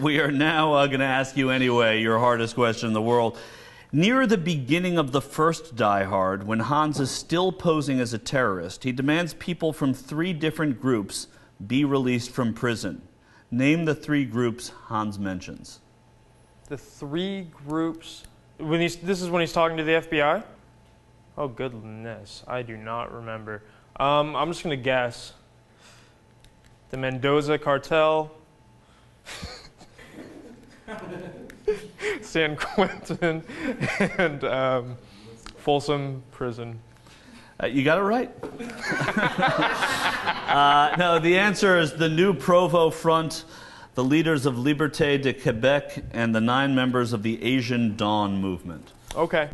We are now going to ask you anyway your hardest question in the world. Near the beginning of the first Die Hard, when Hans is still posing as a terrorist, he demands people from three different groups be released from prison. Name the three groups Hans mentions. The three groups... this is when he's talking to the FBI? Oh, goodness. I do not remember. I'm just going to guess. The Mendoza Cartel. San Quentin and Folsom Prison. You got it right. No, the answer is the New Provo Front, the leaders of Liberté de Quebec, and the 9 members of the Asian Dawn Movement. Okay.